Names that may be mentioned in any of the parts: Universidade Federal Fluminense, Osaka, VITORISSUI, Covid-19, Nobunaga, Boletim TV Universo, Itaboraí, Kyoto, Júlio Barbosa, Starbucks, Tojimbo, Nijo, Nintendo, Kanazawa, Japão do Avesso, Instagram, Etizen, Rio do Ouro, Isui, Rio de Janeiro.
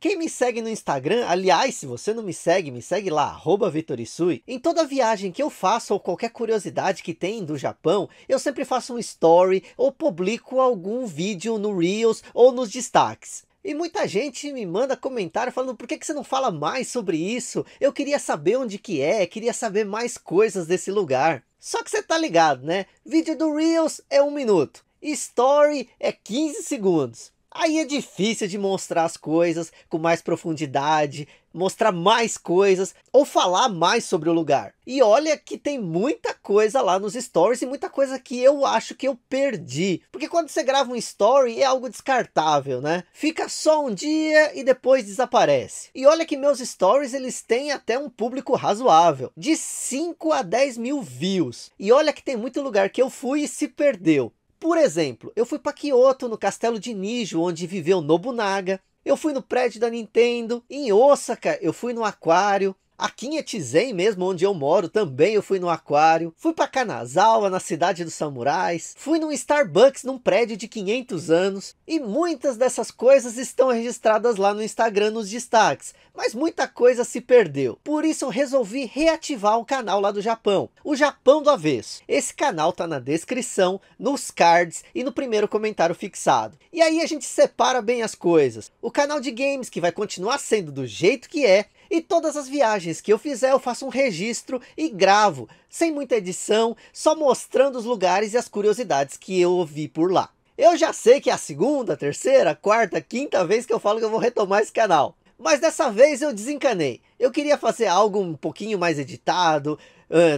Quem me segue no Instagram, aliás, se você não me segue, me segue lá, @VITORISSUI. Em toda viagem que eu faço ou qualquer curiosidade que tem do Japão, eu sempre faço um story ou publico algum vídeo no Reels ou nos destaques. E muita gente me manda comentário falando, por que você não fala mais sobre isso? Eu queria saber onde que é, queria saber mais coisas desse lugar. Só que você tá ligado, né? Vídeo do Reels é 1 minuto, story é 15 segundos. Aí é difícil de mostrar as coisas com mais profundidade, mostrar mais coisas ou falar mais sobre o lugar. E olha que tem muita coisa lá nos stories e muita coisa que eu acho que eu perdi. Porque quando você grava um story é algo descartável, né? Fica só um dia e depois desaparece. E olha que meus stories eles têm até um público razoável, de 5 a 10 mil views. E olha que tem muito lugar que eu fui e se perdeu. Por exemplo, eu fui para Kyoto, no castelo de Nijo, onde viveu Nobunaga. Eu fui no prédio da Nintendo. Em Osaka, eu fui no aquário. Aqui em Etizen mesmo, onde eu moro, também eu fui no aquário. Fui para Kanazawa, na cidade dos samurais. Fui num Starbucks, num prédio de 500 anos. E muitas dessas coisas estão registradas lá no Instagram, nos destaques. Mas muita coisa se perdeu. Por isso eu resolvi reativar um canal lá do Japão. O Japão do Avesso. Esse canal tá na descrição, nos cards e no primeiro comentário fixado. E aí a gente separa bem as coisas. O canal de games, que vai continuar sendo do jeito que é. E todas as viagens que eu fizer, eu faço um registro e gravo, sem muita edição, só mostrando os lugares e as curiosidades que eu vi por lá. Eu já sei que é a segunda, terceira, quarta, quinta vez que eu falo que eu vou retomar esse canal. Mas dessa vez eu desencanei. Eu queria fazer algo um pouquinho mais editado,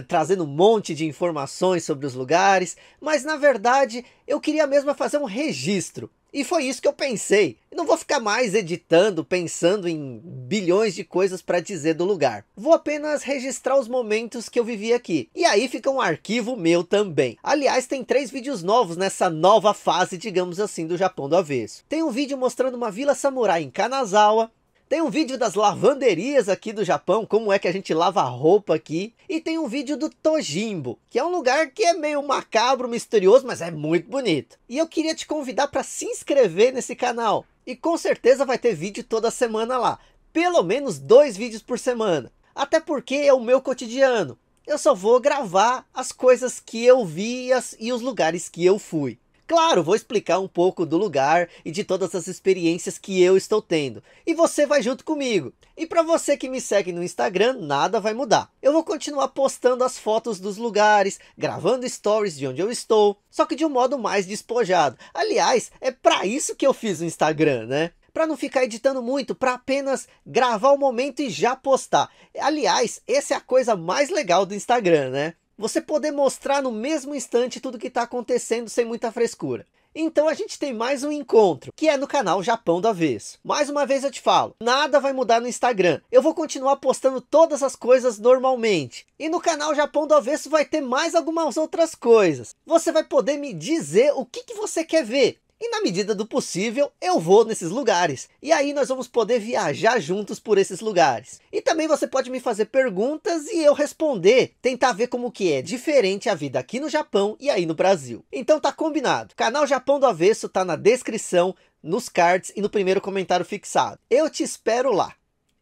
trazendo um monte de informações sobre os lugares. Mas na verdade, eu queria mesmo fazer um registro. E foi isso que eu pensei. Eu não vou ficar mais editando, pensando em bilhões de coisas para dizer do lugar. Vou apenas registrar os momentos que eu vivi aqui. E aí fica um arquivo meu também. Aliás, tem 3 vídeos novos nessa nova fase, digamos assim, do Japão do Avesso. Tem um vídeo mostrando uma vila samurai em Kanazawa. Tem um vídeo das lavanderias aqui do Japão, como é que a gente lava roupa aqui. E tem um vídeo do Tojimbo, que é um lugar que é meio macabro, misterioso, mas é muito bonito. E eu queria te convidar para se inscrever nesse canal. E com certeza vai ter vídeo toda semana lá. Pelo menos 2 vídeos por semana. Até porque é o meu cotidiano. Eu só vou gravar as coisas que eu vi e os lugares que eu fui. Claro, vou explicar um pouco do lugar e de todas as experiências que eu estou tendo. E você vai junto comigo. E para você que me segue no Instagram, nada vai mudar. Eu vou continuar postando as fotos dos lugares, gravando stories de onde eu estou, só que de um modo mais despojado. Aliás, é para isso que eu fiz o Instagram, né? Para não ficar editando muito, para apenas gravar o momento e já postar. Aliás, essa é a coisa mais legal do Instagram, né? Você poder mostrar no mesmo instante tudo que está acontecendo sem muita frescura. Então a gente tem mais um encontro, que é no canal Japão do Avesso. Mais uma vez eu te falo, nada vai mudar no Instagram. Eu vou continuar postando todas as coisas normalmente. E no canal Japão do Avesso vai ter mais algumas outras coisas. Você vai poder me dizer o que você quer ver. E na medida do possível, eu vou nesses lugares. E aí nós vamos poder viajar juntos por esses lugares. E também você pode me fazer perguntas e eu responder. Tentar ver como que é diferente a vida aqui no Japão e aí no Brasil. Então tá combinado. O canal Japão do Avesso tá na descrição, nos cards e no primeiro comentário fixado. Eu te espero lá.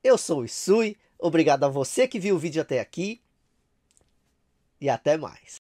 Eu sou o Isui. Obrigado a você que viu o vídeo até aqui. E até mais.